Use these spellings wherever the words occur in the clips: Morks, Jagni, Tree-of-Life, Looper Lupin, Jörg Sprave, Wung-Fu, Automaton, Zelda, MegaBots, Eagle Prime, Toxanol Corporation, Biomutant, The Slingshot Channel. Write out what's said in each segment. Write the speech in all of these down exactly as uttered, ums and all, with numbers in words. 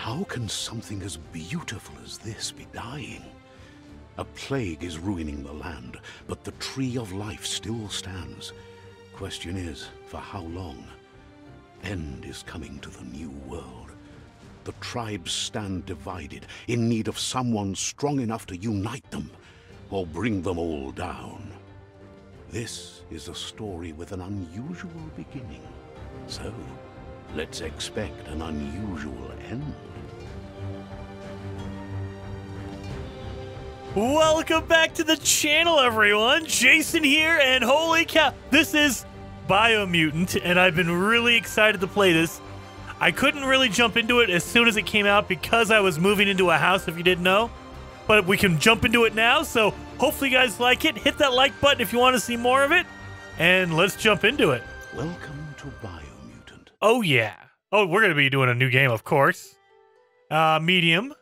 How can something as beautiful as this be dying? A plague is ruining the land, but the tree of life still stands. Question is, for how long? End is coming to the new world. The tribes stand divided, in need of someone strong enough to unite them, or bring them all down. This is a story with an unusual beginning. So, let's expect an unusual end. Welcome back to the channel, everyone. Jason here, and holy cow, this is Biomutant, and I've been really excited to play this. I couldn't really jump into it as soon as it came out because I was moving into a house, if you didn't know, but we can jump into it now, so hopefully you guys like it. Hit that like button if you want to see more of it, and let's jump into it. Welcome to Biomutant. Oh, yeah. Oh, we're going to be doing a new game, of course. Uh, medium.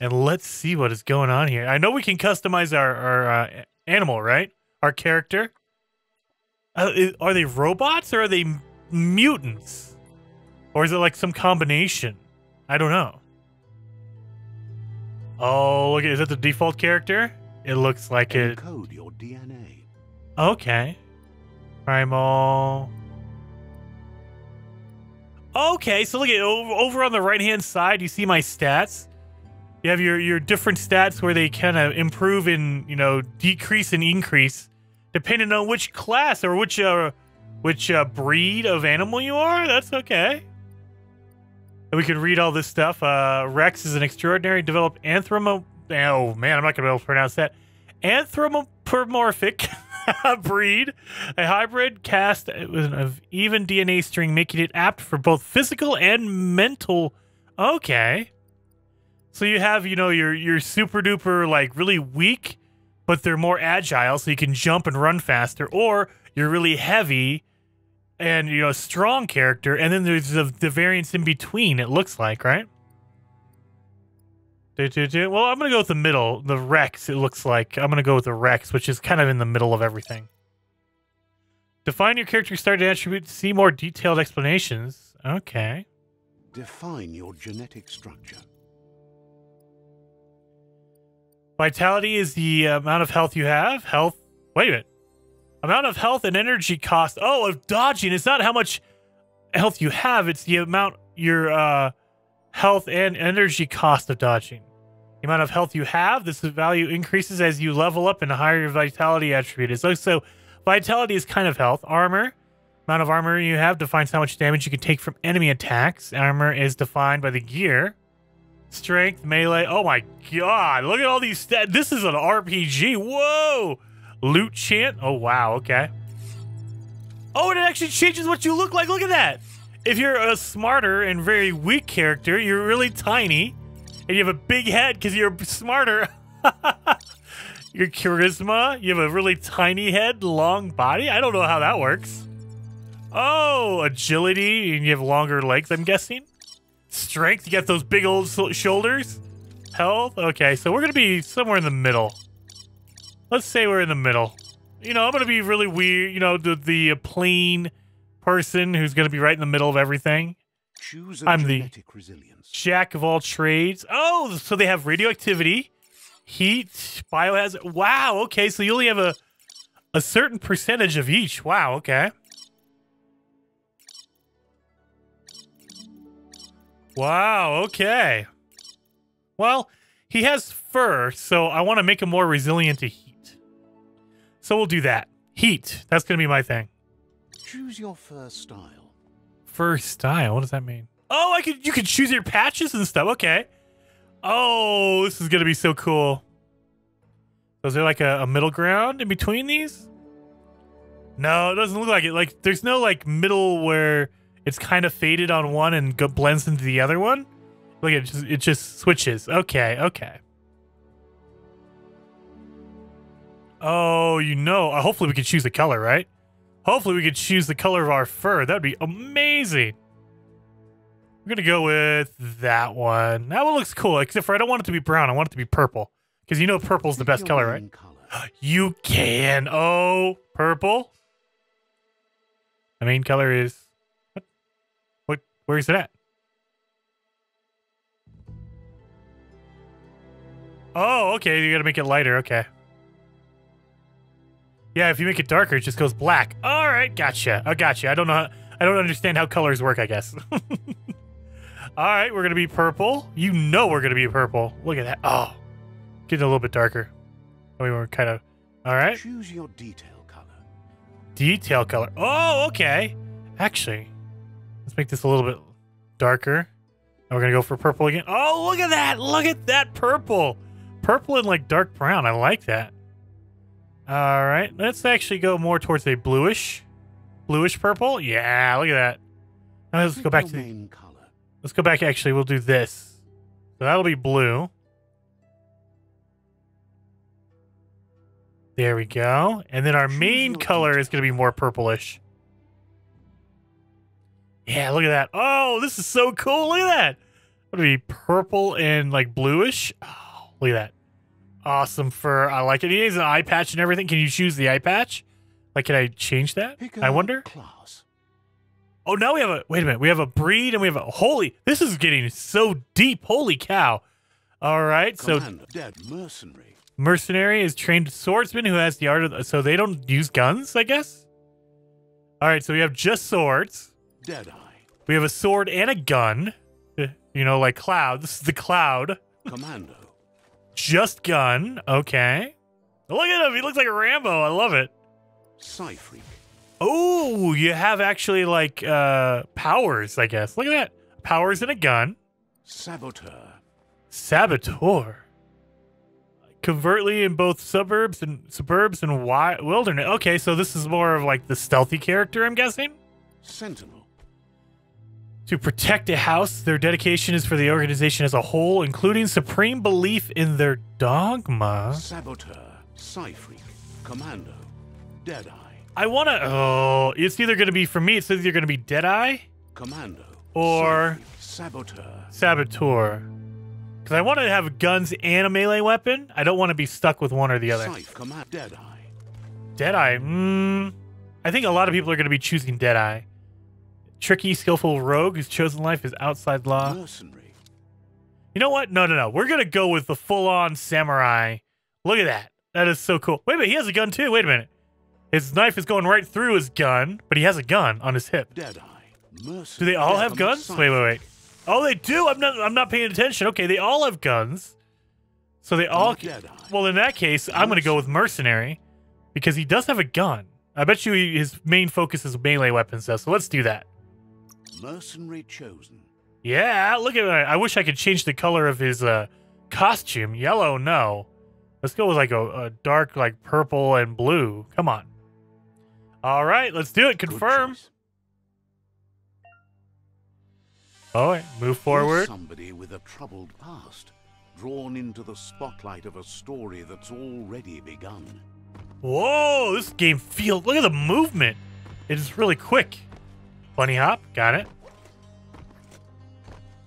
And let's see what is going on here. I know we can customize our, our uh, animal, right? Our character. Uh, is, are they robots or are they mutants? Or is it like some combination? I don't know. Oh, look, is that the default character? It looks like Encode it. Encode your D N A. Okay. Primal. Okay, so look at over on the right-hand side, you see my stats. You have your, your different stats where they kind of improve and, you know, decrease and increase depending on which class or which uh, which uh, breed of animal you are. That's okay. And we can read all this stuff. Uh, Rex is an extraordinary developed anthromo... Oh, man, I'm not going to be able to pronounce that. Anthropomorphic breed. A hybrid cast of even D N A string, making it apt for both physical and mental... Okay. So you have, you know, your your super duper, like, really weak, but they're more agile, so you can jump and run faster. Or you're really heavy and, you know, a strong character. And then there's the, the variance in between, it looks like, right? Do, do, do. Well, I'm going to go with the middle, the Rex, it looks like. I'm going to go with the Rex, which is kind of in the middle of everything. Define your character starting attribute. See more detailed explanations. Okay. Define your genetic structure. Vitality is the amount of health you have. Health. Wait a minute. Amount of health and energy cost. Oh, of dodging. It's not how much health you have. It's the amount your uh, health and energy cost of dodging. The amount of health you have. This value increases as you level up and the higher your vitality attribute is. So, so vitality is kind of health. Armor. Amount of armor you have defines how much damage you can take from enemy attacks. Armor is defined by the gear. Strength, melee. Oh my god, look at all these stats. This is an R P G. Whoa. Loot chant. Oh wow, okay. Oh, and it actually changes what you look like. Look at that. If you're a smarter and very weak character, you're really tiny and you have a big head because you're smarter. Your charisma, you have a really tiny head, long body. I don't know how that works. Oh, agility, and you have longer legs, I'm guessing. Strength, you got those big old shoulders. Health, okay, so we're gonna be somewhere in the middle. Let's say we're in the middle. You know, I'm gonna be really weird, you know, the, the plain person who's gonna be right in the middle of everything. Choose a I'm the resilience. Jack of all trades. Oh, so they have radioactivity, heat, biohazard. Wow, okay, so you only have a, a certain percentage of each. Wow, okay. Wow, okay. Well, he has fur, so I want to make him more resilient to heat. So we'll do that. Heat. That's going to be my thing. Choose your fur style. Fur style? What does that mean? Oh, I could, you could choose your patches and stuff. Okay. Oh, this is going to be so cool. So is there like a, a middle ground in between these? No, it doesn't look like it. Like, there's no like middle where... It's kind of faded on one and go blends into the other one. Look, it just, it just switches. Okay, okay. Oh, you know. Uh, hopefully we can choose the color, right? Hopefully we could choose the color of our fur. That would be amazing. We're going to go with that one. That one looks cool, except for I don't want it to be brown. I want it to be purple. Because you know purple's the best color, right? Color. You can. Oh, purple. The main color is... Where's it at? Oh, okay. You gotta make it lighter. Okay. Yeah, if you make it darker, it just goes black. All right, gotcha. I gotcha. I don't know. How, I don't understand how colors work, I guess. All right, we're gonna be purple. You know we're gonna be purple. Look at that. Oh, getting a little bit darker. I mean, we're kind of. All right. Choose your detail color. Detail color. Oh, okay. Actually, let's make this a little bit darker. And we're gonna go for purple again. Oh, look at that! Look at that purple, purple and like dark brown. I like that. All right, let's actually go more towards a bluish, bluish purple. Yeah, look at that. Now let's go back to the color. Let's go back. Actually, we'll do this. So that'll be blue. There we go. And then our main color is gonna be more purplish. Yeah, look at that. Oh, this is so cool. Look at that. It'll be purple and like bluish. Oh, look at that. Awesome fur. I like it. He has an eye patch and everything. Can you choose the eye patch? Like, can I change that? Pick I wonder. Claws. Oh, now we have a, wait a minute. We have a breed and we have a, holy, this is getting so deep. Holy cow. All right. Command, so dead mercenary. Mercenary is trained swordsman who has the art of, so they don't use guns, I guess. All right. So we have just swords. Deadeye. We have a sword and a gun. You know, like Cloud. This is the Cloud. Commando. Just gun. Okay. Look at him. He looks like a Rambo. I love it. Psyfreak. Oh, you have actually like uh, powers, I guess. Look at that. Powers and a gun. Saboteur. Saboteur. Covertly in both suburbs and suburbs and wi wilderness. Okay, so this is more of like the stealthy character, I'm guessing. Sentinel. To protect a house, their dedication is for the organization as a whole, including supreme belief in their dogma. Saboteur, Psyfreak, Commando, Deadeye. I want to... Oh, it's either going to be, for me, it's either going to be Deadeye. Commando. Or... Psyfreak, Saboteur. Saboteur. Because I want to have guns and a melee weapon. I don't want to be stuck with one or the other. Psyf, Commando, Deadeye. Deadeye. Mm, I think a lot of people are going to be choosing Deadeye. Tricky, skillful rogue whose chosen life is outside law. Mercenary. You know what? No, no, no. We're going to go with the full-on samurai. Look at that. That is so cool. Wait a minute. He has a gun, too. Wait a minute. His knife is going right through his gun, but he has a gun on his hip. Deadeye. Do they all have guns? Wait, wait, wait. Oh, they do? I'm not I'm not paying attention. Okay, they all have guns. So they all... Well, in that case, I'm going to go with Mercenary because he does have a gun. I bet you his main focus is melee weapons, though, so let's do that. Mercenary chosen. Yeah, look at that. I wish I could change the color of his uh, costume. Yellow, no. Let's go with like a, a dark, like purple and blue. Come on. All right, let's do it. Confirm. All right, move forward. Somebody with a troubled past, drawn into the spotlight of a story that's already begun. Whoa, this game feels. Look at the movement. It is really quick. Bunny hop, got it.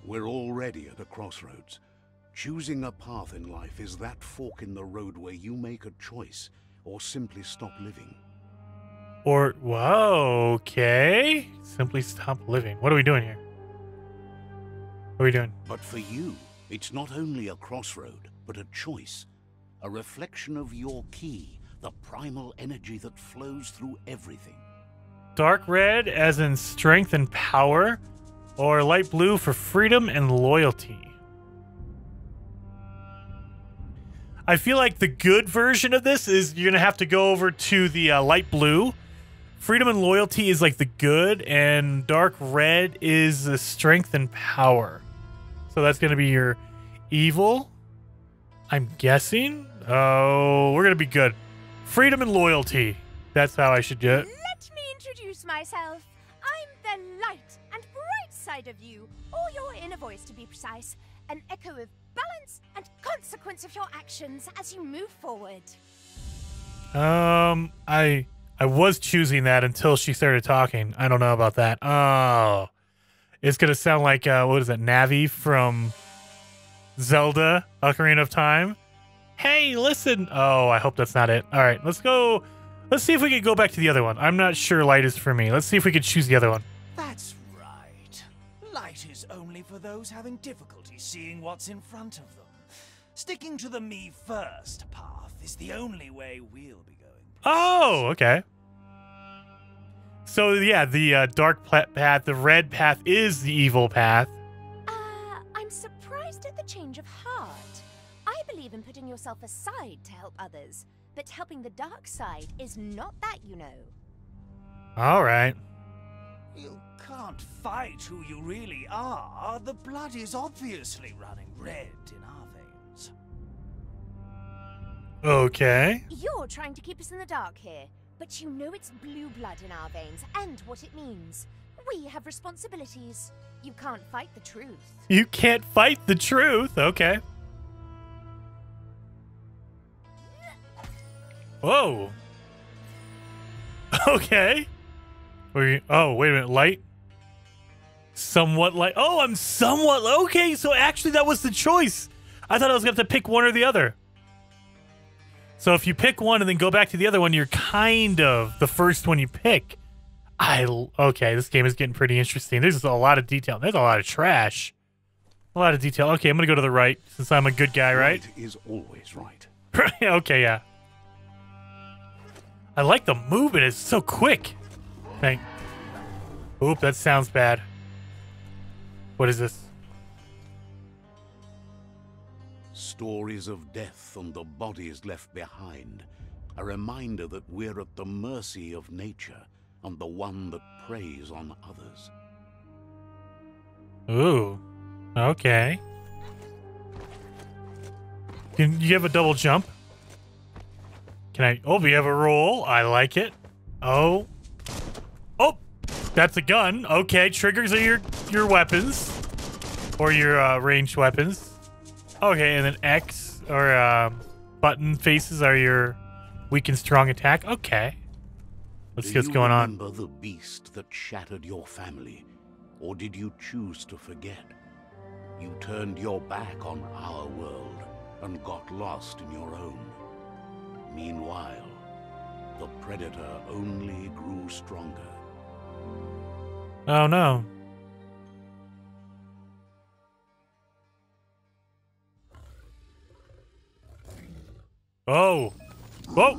We're already at a crossroads. Choosing a path in life is that fork in the road where you make a choice or simply stop living. Or, whoa, okay. Simply stop living. What are we doing here? What are we doing? But for you, it's not only a crossroad, but a choice. A reflection of your key, the primal energy that flows through everything. Dark red as in strength and power, or light blue for freedom and loyalty. I feel like the good version of this is you're going to have to go over to the uh, light blue. Freedom and loyalty is like the good, and dark red is the strength and power. So that's going to be your evil, I'm guessing. Oh, we're going to be good. Freedom and loyalty. That's how I should do it. Myself. I'm the light and bright side of you, or your inner voice to be precise, an echo of balance and consequence of your actions as you move forward. Um, I I was choosing that until she started talking. I don't know about that. Oh, it's gonna sound like uh, what is it, Navi from Zelda: Ocarina of Time? Hey, listen. Oh, I hope that's not it. All right, let's go. Let's see if we could go back to the other one. I'm not sure light is for me. Let's see if we could choose the other one. That's right. Light is only for those having difficulty seeing what's in front of them. Sticking to the me first path is the only way we'll be going. Oh, okay. So yeah, the uh, dark path, the red path, is the evil path. Uh, I'm surprised at the change of heart. I believe in putting yourself aside to help others, but helping the dark side is not that, you know. All right. You can't fight who you really are. The blood is obviously running red in our veins. Okay. You're trying to keep us in the dark here, but you know it's blue blood in our veins and what it means. We have responsibilities. You can't fight the truth. You can't fight the truth. Okay. Whoa. Okay. We, oh, wait a minute. Light? Somewhat light. Oh, I'm somewhat. Okay, so actually that was the choice. I thought I was going to have to pick one or the other. So if you pick one and then go back to the other one, you're kind of the first one you pick. I Okay, this game is getting pretty interesting. There's a lot of detail. There's a lot of trash. A lot of detail. Okay, I'm going to go to the right since I'm a good guy, right? Right is always right. Okay, yeah. I like the movement. It's so quick. Thank. Oop, that sounds bad. What is this? Stories of death and the bodies left behind. A reminder that we're at the mercy of nature and the one that preys on others. Ooh. Okay. Can you have a double jump? Can I? Oh, we have a roll. I like it. Oh. Oh, that's a gun. Okay, triggers are your your weapons or your uh, ranged weapons. Okay, and then X or uh, button faces are your weak and strong attack. Okay, let's see what's going on. Do you remember the beast that shattered your family, or did you choose to forget? You turned your back on our world and got lost in your own. Meanwhile, the predator only grew stronger. Oh no. Oh. Whoa.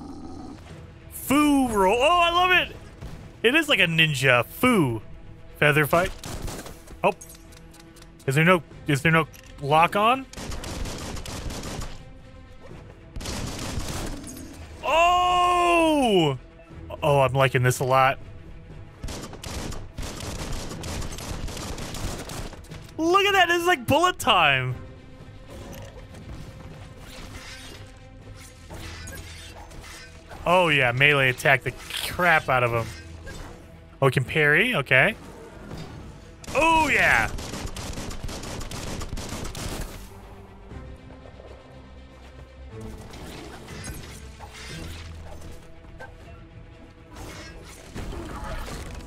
Foo roll. Oh, I love it. It is like a ninja. Foo. Feather fight. Oh. Is there no, is there no lock on? Oh, I'm liking this a lot. Look at that. This is like bullet time. Oh, yeah. Melee attack the crap out of him. Oh, can parry. Okay. Oh, yeah.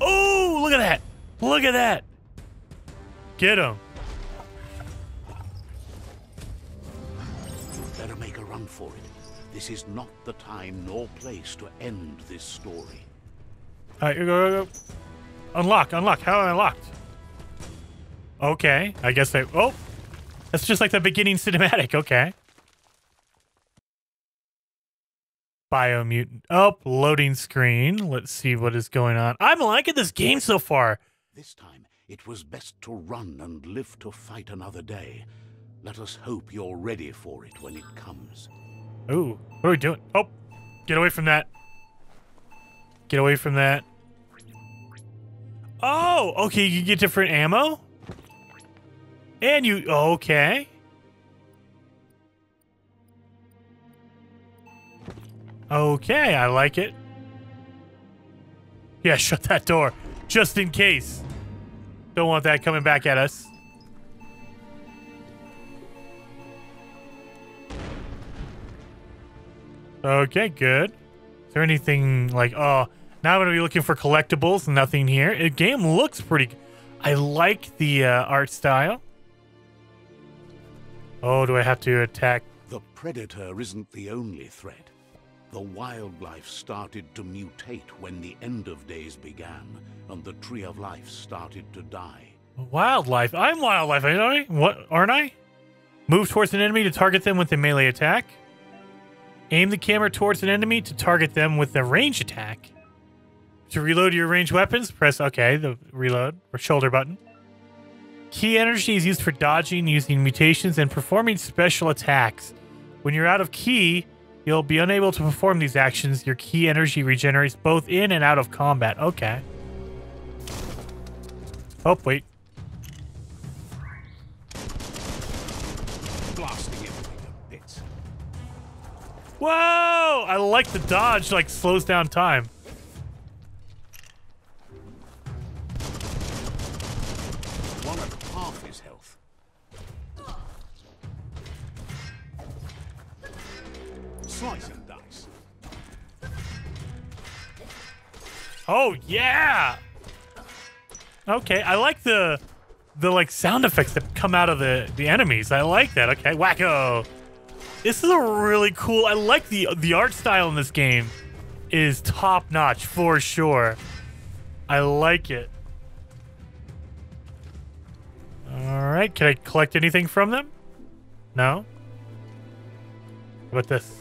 Oh, look at that. Look at that. Get him. You'd better make a run for it. This is not the time nor place to end this story. All right, go, go, go. Unlock, unlock. How am I locked? Okay, I guess I... Oh, that's just like the beginning cinematic. Okay. Biomutant up, oh, loading screen. Let's see what is going on. I'm liking this game so far. This time, it was best to run and live to fight another day. Let us hope you're ready for it when it comes. Ooh, what are we doing? Oh, get away from that. Get away from that. Oh, okay, you get different ammo? And you, okay. Okay, I like it. Yeah, shut that door. Just in case. Don't want that coming back at us. Okay, good. Is there anything like... Oh, now I'm going to be looking for collectibles. Nothing here. The game looks pretty... I like the uh, art style. Oh, do I have to attack? The predator isn't the only threat. The wildlife started to mutate when the end of days began, and the tree of life started to die. Wildlife? I'm wildlife, aren't I? What, aren't I? Move towards an enemy to target them with a melee attack. Aim the camera towards an enemy to target them with a range attack. To reload your ranged weapons, press okay, the reload or shoulder button. Key energy is used for dodging, using mutations, and performing special attacks. When you're out of ki, you'll be unable to perform these actions. Your ki energy regenerates both in and out of combat. Okay. Oh, wait. Whoa! I like the dodge, like, slows down time. One at half his health. Slice and dice. Oh, yeah! Okay, I like the, the, like, sound effects that come out of the, the enemies. I like that. Okay, wacko! This is a really cool... I like the the art style in this game. It is top-notch, for sure. I like it. Alright, can I collect anything from them? No? What about this?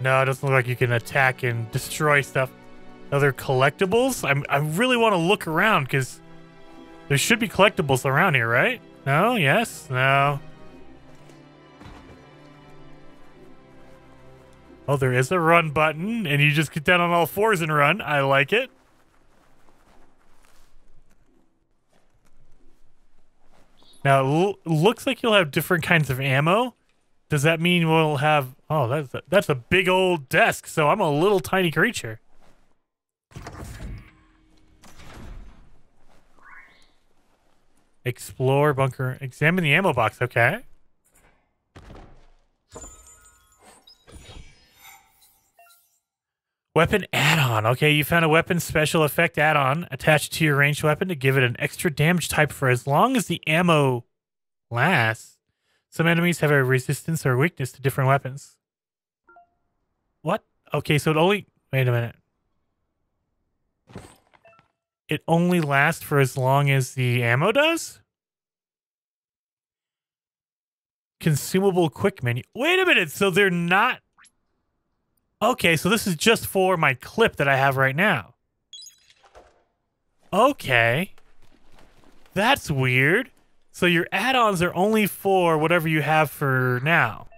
No, it doesn't look like you can attack and destroy stuff. Other collectibles? I'm, I really want to look around, because there should be collectibles around here, right? No? Yes? No? Oh, there is a run button, and you just get down on all fours and run. I like it. Now, it l looks like you'll have different kinds of ammo. Does that mean we'll have... Oh, that's a, that's a big old desk, so I'm a little tiny creature. Explore bunker. Examine the ammo box. Okay. Weapon add-on. Okay, you found a weapon special effect add-on attached to your ranged weapon to give it an extra damage type for as long as the ammo lasts. Some enemies have a resistance or weakness to different weapons. What? Okay, so it only... Wait a minute. It only lasts for as long as the ammo does? Consumable quick menu. Wait a minute, so they're not... Okay, so this is just for my clip that I have right now. Okay. That's weird. So your add-ons are only for whatever you have for now.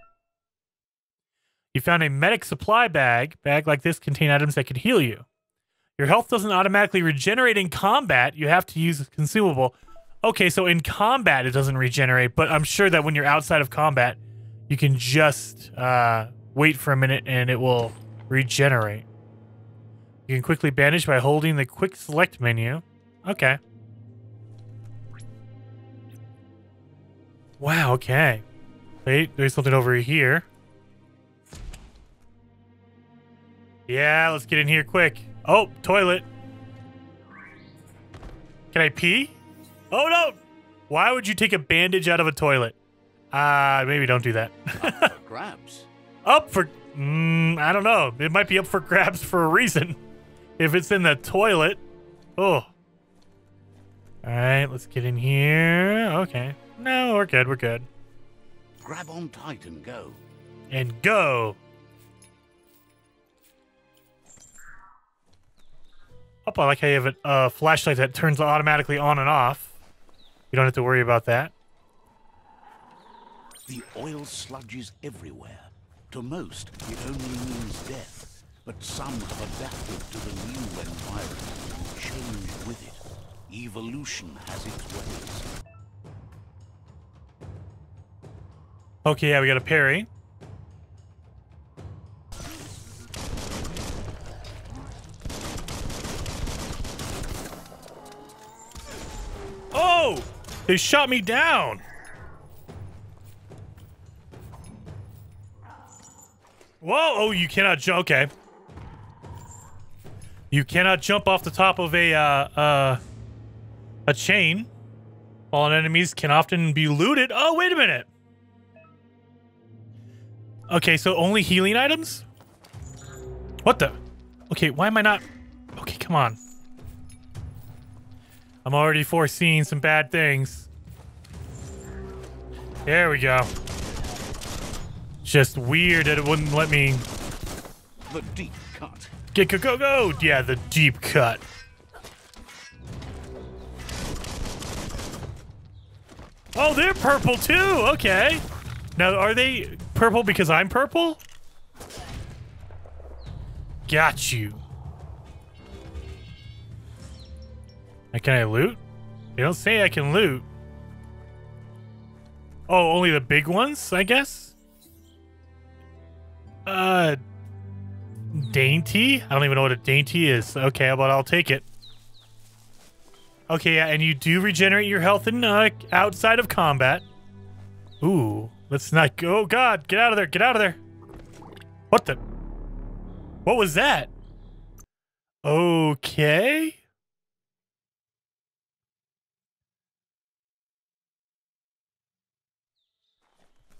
You found a medic supply bag. Bag like this contain items that can heal you. Your health doesn't automatically regenerate in combat. You have to use a consumable. Okay, so in combat it doesn't regenerate, but I'm sure that when you're outside of combat, you can just... Uh, Wait for a minute and it will regenerate. You can quickly bandage by holding the quick select menu. Okay. Wow, okay. Wait, there's something over here. Yeah, let's get in here quick. Oh, toilet. Can I pee? Oh, no! Why would you take a bandage out of a toilet? Uh, maybe don't do that. Up for grabs. Up for... Mm, I don't know. It might be up for grabs for a reason. If it's in the toilet. Oh. Alright, let's get in here. Okay. No, we're good. We're good. Grab on tight and go. And go. Oh, I like how you have a uh, flashlight that turns automatically on and off. You don't have to worry about that. The oil sludges everywhere. To most, it only means death, but some have adapted to the new environment and changed with it. Evolution has its ways. Okay, yeah, we got a parry. Oh! They shot me down! Whoa! Oh, you cannot jump. Okay. You cannot jump off the top of a, uh, uh, a chain. Fallen enemies can often be looted. Oh, wait a minute. Okay, so only healing items? What the? Okay, why am I not? Okay, come on. I'm already foreseeing some bad things. There we go. It's just weird that it wouldn't let me... The deep cut. Get go-go-go! Yeah, the deep cut. Oh, they're purple too! Okay. Now, are they purple because I'm purple? Got you. Now, can I loot? They don't say I can loot. Oh, only the big ones, I guess? Uh... Dainty? I don't even know what a dainty is. Okay, but I'll take it. Okay, yeah, and you do regenerate your health in, uh, outside of combat. Ooh, let's not go. Oh, God, get out of there. Get out of there. What the? What was that? Okay.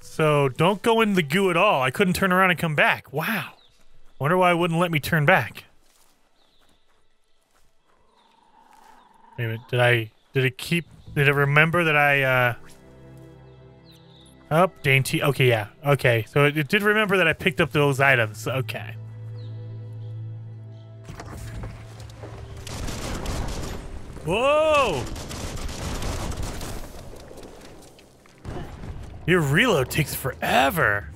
So don't go in the goo at all. I couldn't turn around and come back. Wow. Wonder why it wouldn't let me turn back. Wait a minute, did I, did it keep, did it remember that I, uh, oh, dainty, okay, yeah, okay, so it, it did remember that I picked up those items, okay. Whoa! Your reload takes forever.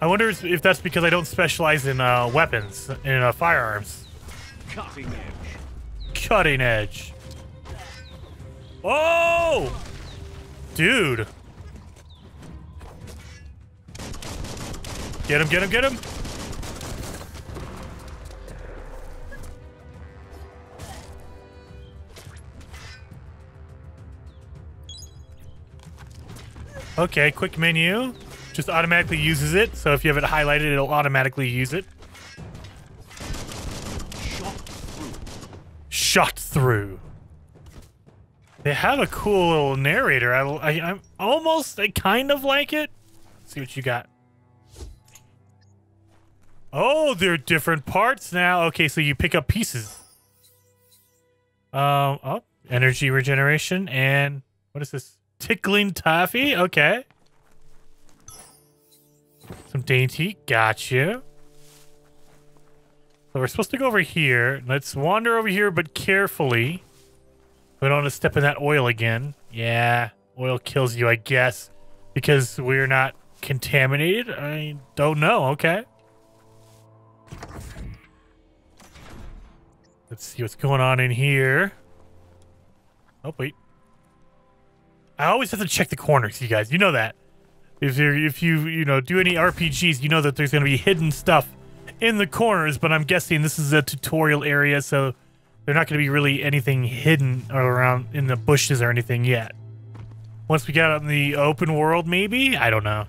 I wonder if that's because I don't specialize in uh, weapons, in uh, firearms. Cutting edge. Cutting edge. Oh! Dude. Get him, get him, get him. Okay, quick menu. Just automatically uses it, so if you have it highlighted, it'll automatically use it. Shot through. Shot through. They have a cool little narrator. I, I, I'm almost, I kind of like it. Let's see what you got. Oh, they're different parts now. Okay, so you pick up pieces. Um, oh, energy regeneration and what is this? Tickling toffee. Okay. Some dainty, gotcha. So we're supposed to go over here. Let's wander over here, but carefully. We don't want to step in that oil again. Yeah, oil kills you, I guess. Because we're not contaminated? I don't know, okay. Let's see what's going on in here. Oh, wait. I always have to check the corners, you guys. You know that. If you if you you know do any R P Gs, you know that there's going to be hidden stuff in the corners. But I'm guessing this is a tutorial area, so they're not going to be really anything hidden around in the bushes or anything yet. Once we get out in the open world, maybe? I don't know.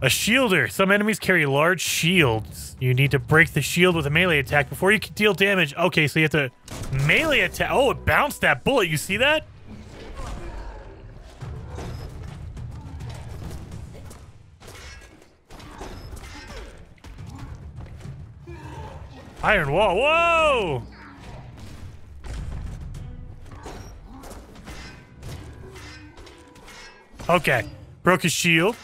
A shielder. Some enemies carry large shields. You need to break the shield with a melee attack before you can deal damage. Okay, so you have to melee attack. Oh, it bounced that bullet. You see that? Iron wall. Whoa! Okay. Broke his shield.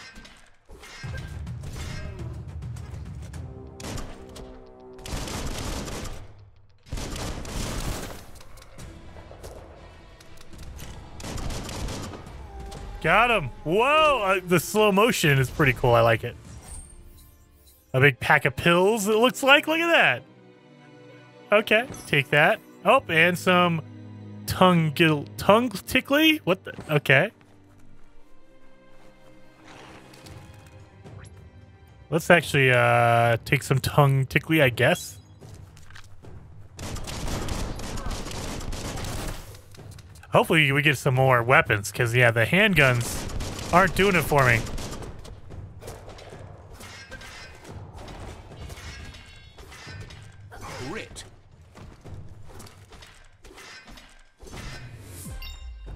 Got him. Whoa! Uh, the slow motion is pretty cool. I like it. A big pack of pills, it looks like. Look at that. Okay, take that. Oh, and some tongue gil tongue tickly? What the? Okay. Let's actually uh, take some tongue tickly, I guess. Hopefully we get some more weapons, because, yeah, the handguns aren't doing it for me. Crit.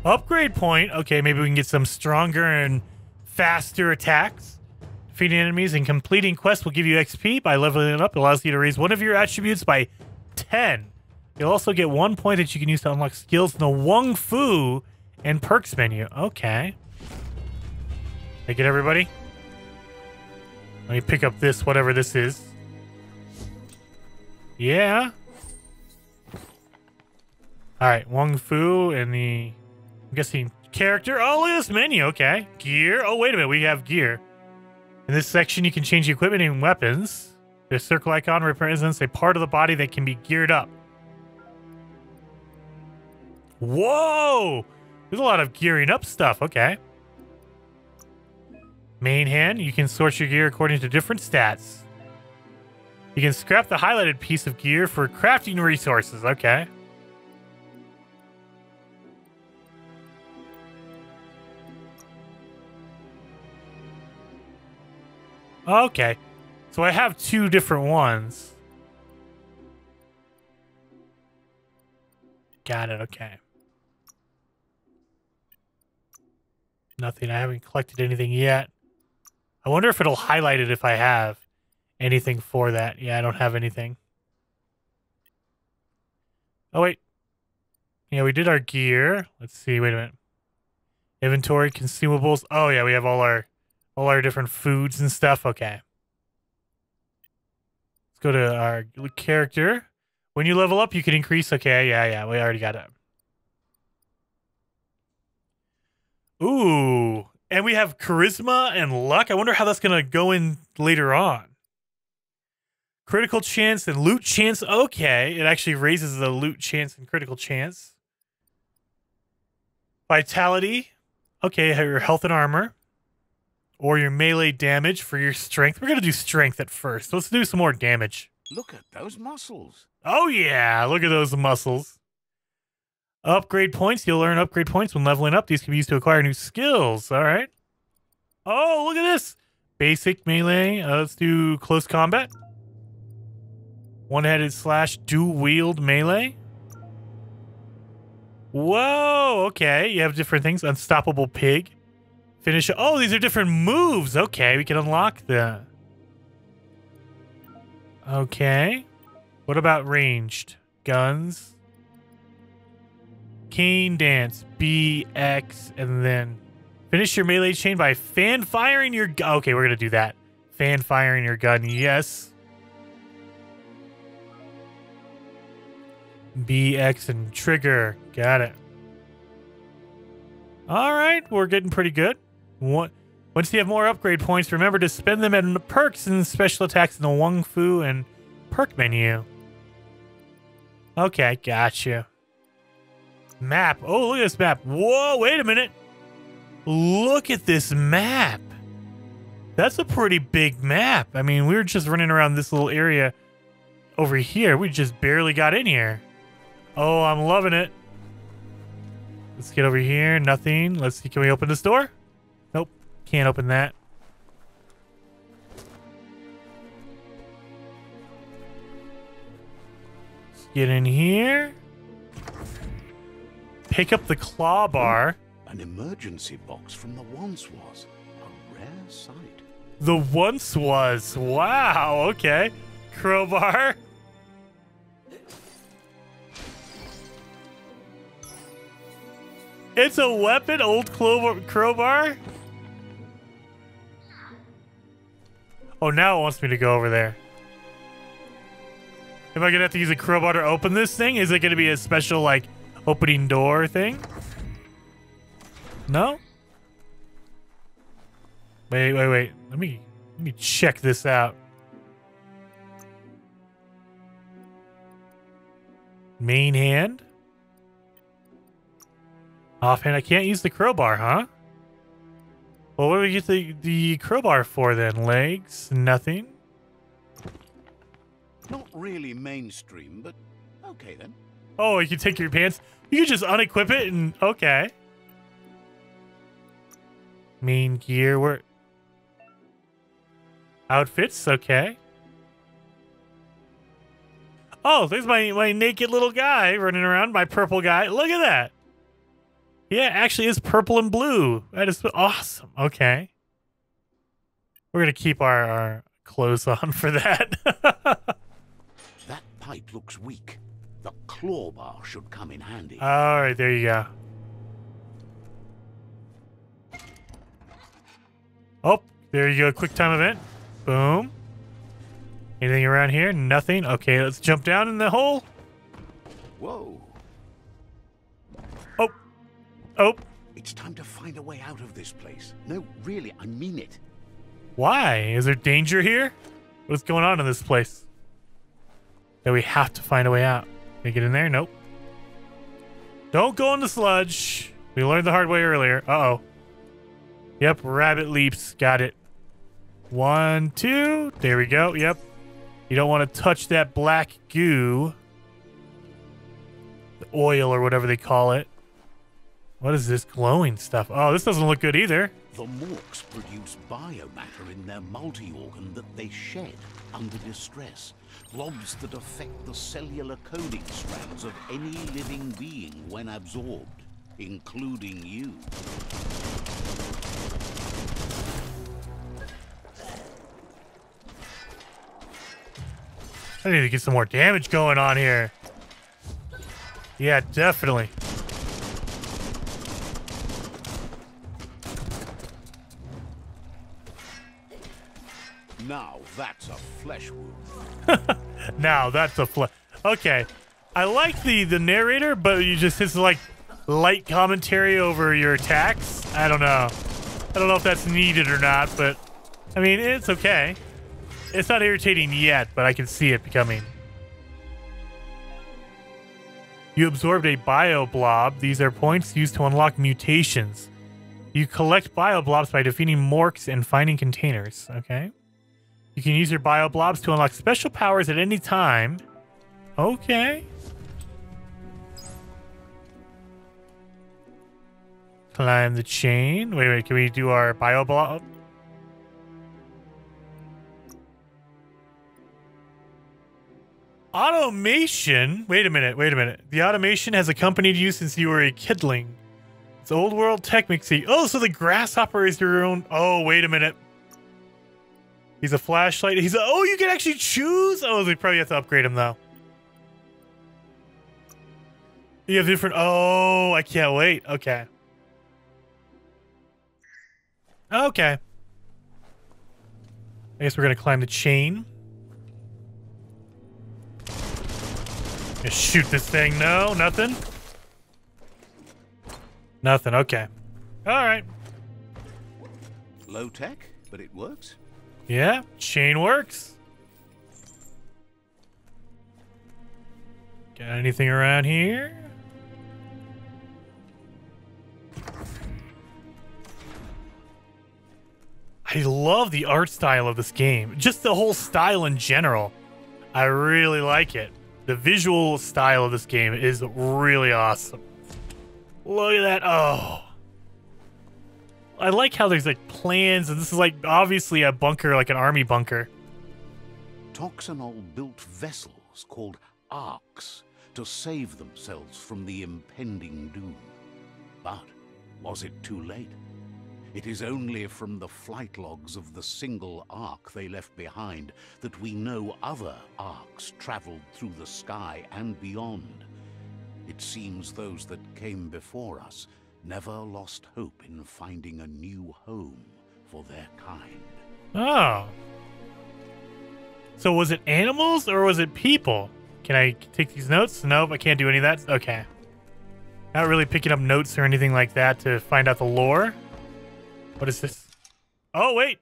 Upgrade point. Okay, maybe we can get some stronger and faster attacks. Defeating enemies and completing quests will give you X P by leveling it up. It allows you to raise one of your attributes by ten. You'll also get one point that you can use to unlock skills in the Wung-Fu and perks menu. Okay. Take it, everybody. Let me pick up this, whatever this is. Yeah. All right, Wung-Fu and the, I'm guessing, character. Oh, look at this menu. Okay. Gear. Oh, wait a minute. We have gear. In this section, you can change equipment and weapons. The circle icon represents a part of the body that can be geared up. Whoa! There's a lot of gearing up stuff. Okay. Main hand. You can sort your gear according to different stats. You can scrap the highlighted piece of gear for crafting resources. Okay. Okay. So I have two different ones. Got it. Okay. Nothing. I haven't collected anything yet. I wonder if it'll highlight it if I have anything for that. Yeah, I don't have anything. Oh, wait. Yeah, we did our gear. Let's see. Wait a minute. Inventory, consumables. Oh, yeah, we have all our all our different foods and stuff. Okay. Let's go to our character. When you level up, you can increase. Okay, yeah, yeah. We already got it. Ooh, and we have charisma and luck. I wonder how that's going to go in later on. Critical chance and loot chance. Okay, it actually raises the loot chance and critical chance. Vitality. Okay, your health and armor. Or your melee damage for your strength. We're going to do strength at first. Let's do some more damage. Look at those muscles. Oh, yeah. Look at those muscles. Upgrade points. You'll earn upgrade points when leveling up. These can be used to acquire new skills. All right. Oh, look at this. Basic melee. Uh, let's do close combat. One-handed slash dual-wield melee. Whoa. Okay. You have different things. Unstoppable pig. Finish. Oh, these are different moves. Okay. We can unlock them. Okay. What about ranged? Guns. Cane dance, B X, and then finish your melee chain by fan firing your gun. Okay, we're gonna do that. Fan firing your gun, yes. B X and trigger, got it. All right, we're getting pretty good. Once you have more upgrade points, remember to spend them at perks and special attacks in the Wung-Fu and perk menu. Okay, gotcha. Map. Oh, look at this map. Whoa, wait a minute. Look at this map. That's a pretty big map. I mean, we were just running around this little area over here. We just barely got in here. Oh, I'm loving it. Let's get over here. Nothing. Let's see. Can we open this door? Nope. Can't open that. Let's get in here. Pick up the claw bar. An emergency box from the Once Was. A rare sight. The Once Was. Wow. Okay. Crowbar. It's a weapon. Old crowbar. Oh, now it wants me to go over there. Am I going to have to use a crowbar to open this thing? Is it going to be a special, like, opening door thing? No? Wait, wait, wait. Let me let me check this out. Main hand? Offhand, I can't use the crowbar, huh? Well, what do we get the, the crowbar for then? Legs? Nothing? Not really mainstream, but okay then. Oh, you can take your pants. You can just unequip it and okay. Main gear, where outfits, okay. Oh, there's my, my naked little guy running around, my purple guy. Look at that. Yeah, actually it's purple and blue. That is awesome. Okay. We're going to keep our, our clothes on for that. That pipe looks weak. The claw bar should come in handy. All right, there you go. Oh, there you go. Quick time event. Boom. Anything around here? Nothing. Okay, let's jump down in the hole. Whoa. Oh. Oh. It's time to find a way out of this place. No, really, I mean it. Why? Is there danger here? What's going on in this place? That we have to find a way out. Can we get in there? Nope. Don't go in the sludge. We learned the hard way earlier. Uh-oh. Yep, rabbit leaps. Got it. One, two. There we go. Yep. You don't want to touch that black goo. The oil or whatever they call it. What is this glowing stuff? Oh, this doesn't look good either. The Morks produce biomatter in their multi-organ that they shed under distress. Blobs that affect the cellular coding strands of any living being when absorbed, including you. I need to get some more damage going on here. Yeah, definitely. Now that's a flesh wound. Now that's a flesh. Okay, I like the the narrator, but you just his like light commentary over your attacks. I don't know. I don't know if that's needed or not, but I mean it's okay. It's not irritating yet, but I can see it becoming. You absorbed a bio blob. These are points used to unlock mutations. You collect bio blobs by defeating Morks and finding containers. Okay. You can use your bioblobs to unlock special powers at any time. Okay. Climb the chain. Wait, wait, can we do our bioblob? Automation? Wait a minute, wait a minute. The automation has accompanied you since you were a kidling. It's old world technique. Oh, so the grasshopper is your own. Oh, wait a minute. He's a flashlight. He's a, oh, you can actually choose. Oh, we probably have to upgrade him though. You have different. Oh, I can't wait. Okay. Okay. I guess we're gonna climb the chain. Just shoot this thing. No, nothing. Nothing. Okay. All right. Low tech, but it works. Yeah, chain works. Got anything around here? I love the art style of this game. Just the whole style in general. I really like it. The visual style of this game is really awesome. Look at that. Oh. I like how there's like plans, and this is like obviously a bunker, like an army bunker. Toxanol built vessels called arcs to save themselves from the impending doom. But was it too late? It is only from the flight logs of the single arc they left behind that we know other arcs traveled through the sky and beyond. It seems those that came before us never lost hope in finding a new home for their kind. Oh. So was it animals or was it people? Can I take these notes? Nope, I can't do any of that. Okay. Not really picking up notes or anything like that to find out the lore. What is this? Oh, wait.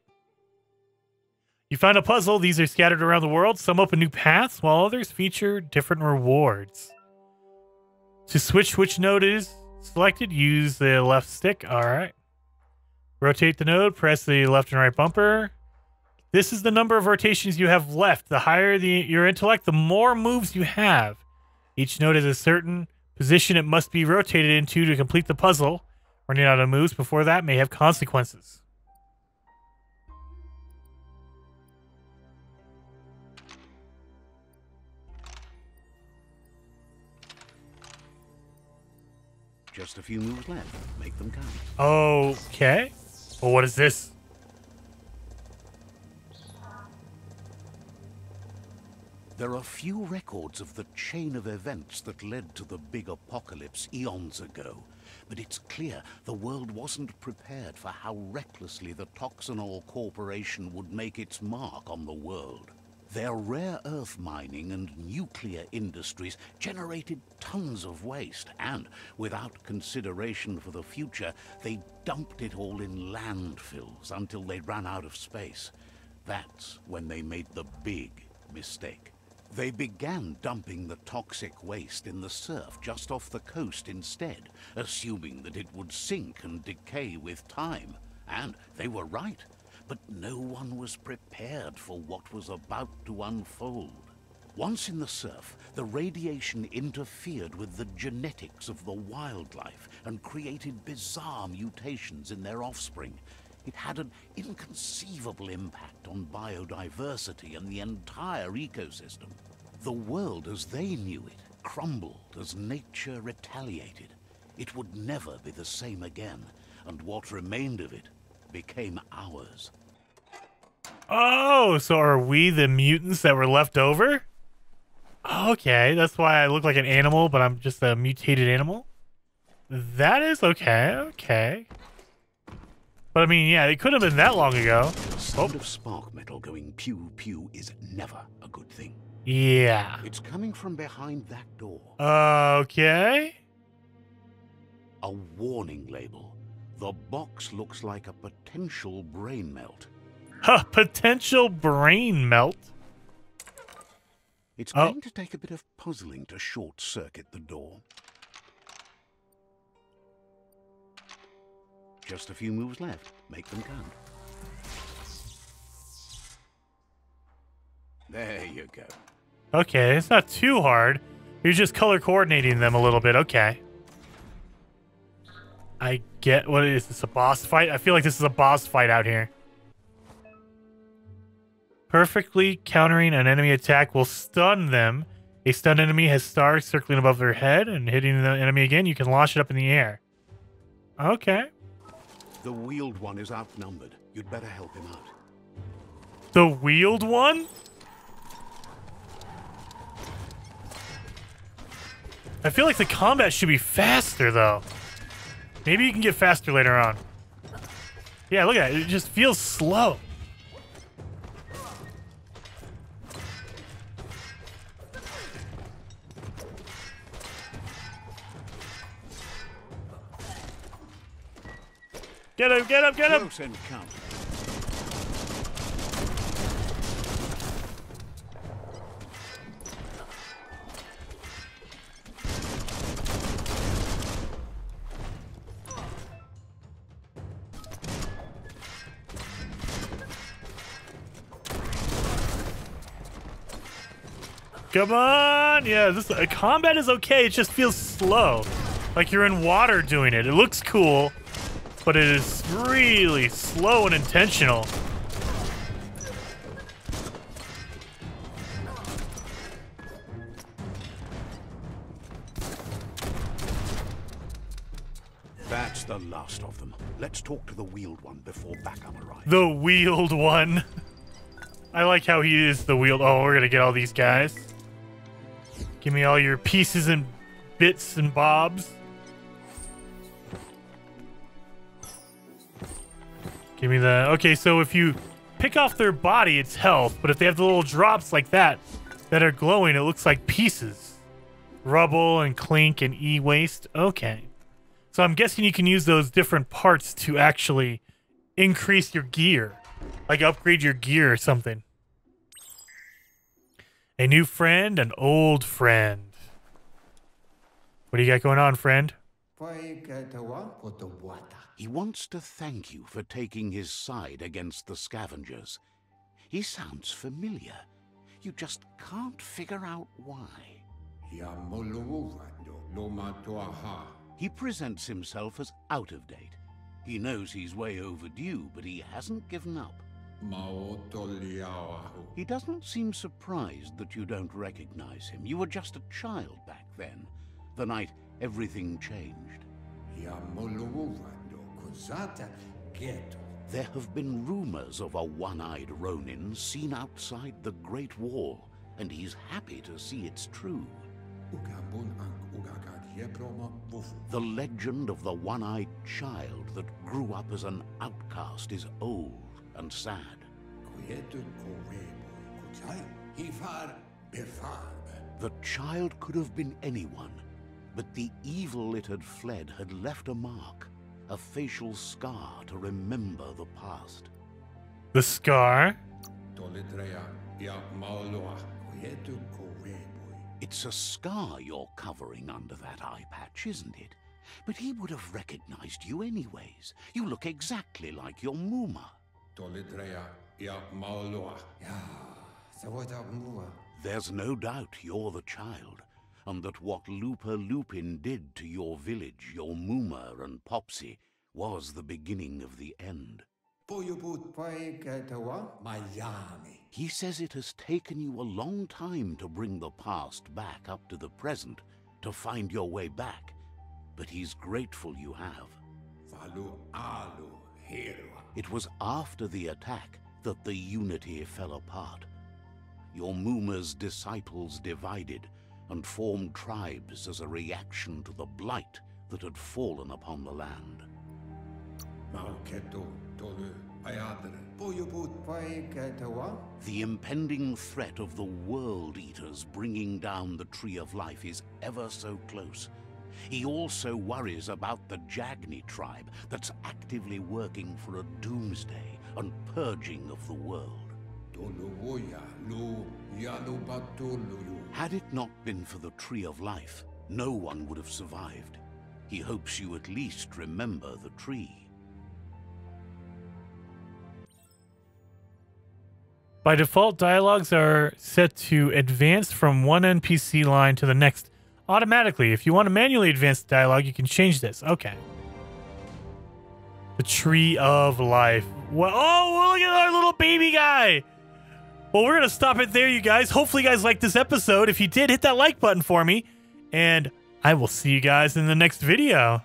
You found a puzzle. These are scattered around the world. Some open new paths, while others feature different rewards. To switch which node is selected, use the left stick. All right. Rotate the node, press the left and right bumper. This is the number of rotations you have left. The higher the, your intellect, the more moves you have. Each node has a certain position it must be rotated into to complete the puzzle. Running out of moves before that may have consequences. Just a few moves left. Make them count. Okay. Well, what is this? There are few records of the chain of events that led to the big apocalypse eons ago, but it's clear the world wasn't prepared for how recklessly the Toxanol Corporation would make its mark on the world. Their rare earth mining and nuclear industries generated tons of waste, and without consideration for the future, they dumped it all in landfills until they ran out of space. That's when they made the big mistake. They began dumping the toxic waste in the surf just off the coast instead, assuming that it would sink and decay with time. And they were right, but no one was prepared for what was about to unfold. Once in the surf, the radiation interfered with the genetics of the wildlife and created bizarre mutations in their offspring. It had an inconceivable impact on biodiversity and the entire ecosystem. The world as they knew it crumbled as nature retaliated. It would never be the same again, and what remained of it became ours. Oh, so are we the mutants that were left over? Okay, that's why I look like an animal, but I'm just a mutated animal? That is okay, okay. But I mean, yeah, it could have been that long ago. The sound of spark metal going pew pew is never a good thing. Yeah. It's coming from behind that door. Okay. A warning label. The box looks like a potential brain melt. A potential brain melt? It's oh. going to take a bit of puzzling to short-circuit the door. Just a few moves left. Make them count. There you go. Okay, it's not too hard. You're just color coordinating them a little bit. Okay. I get what is this, a boss fight? I feel like this is a boss fight out here. Perfectly countering an enemy attack will stun them. A stunned enemy has stars circling above their head and hitting the enemy again. You can launch it up in the air. Okay. The wheeled one is outnumbered. You'd better help him out. The wheeled one? I feel like the combat should be faster, though. Maybe you can get faster later on. Yeah, look at it. It just feels slow. Get him, get him, get him! Close encounter. Come on! Yeah, this uh, combat is okay, it just feels slow. Like you're in water doing it. It looks cool. But it is really slow and intentional. That's the last of them. Let's talk to the wheeled one before backup arrives. The wheeled one. I like how he is the wheeled. Oh, we're gonna get all these guys. Give me all your pieces and bits and bobs. Give me the... Okay, so if you pick off their body, it's health. But if they have the little drops like that, that are glowing, it looks like pieces. Rubble and clink and e-waste. Okay. So I'm guessing you can use those different parts to actually increase your gear. Like upgrade your gear or something. A new friend, an old friend. What do you got going on, friend? He wants to thank you for taking his side against the scavengers. He sounds familiar. You just can't figure out why. He presents himself as out of date. He knows he's way overdue, but he hasn't given up. He doesn't seem surprised that you don't recognize him. You were just a child back then. The night everything changed. There have been rumors of a one-eyed Ronin seen outside the Great Wall. and he's happy to see it's true. The legend of the one-eyed child that grew up as an outcast is old and sad. The child could have been anyone, but the evil it had fled had left a mark, a facial scar to remember the past. The scar? It's a scar you're covering under that eye patch, isn't it? But he would have recognized you anyways. You look exactly like your Muma. There's no doubt you're the child, and that what Looper Lupin did to your village, your Muma and Popsy, was the beginning of the end. He says it has taken you a long time to bring the past back up to the present, to find your way back, but he's grateful you have. It was after the attack that the unity fell apart. Your Muma's disciples divided and formed tribes as a reaction to the blight that had fallen upon the land. The impending threat of the World Eaters bringing down the Tree of Life is ever so close. He also worries about the Jagni tribe that's actively working for a doomsday and purging of the world. Had it not been for the Tree of Life, no one would have survived. He hopes you at least remember the tree. By default, dialogues are set to advance from one N P C line to the next automatically. If you want to manually advance the dialogue, you can change this. Okay. The Tree of Life. Well, oh, look at our little baby guy. Well, we're going to stop it there, you guys. Hopefully you guys liked this episode. If you did, hit that like button for me, and I will see you guys in the next video.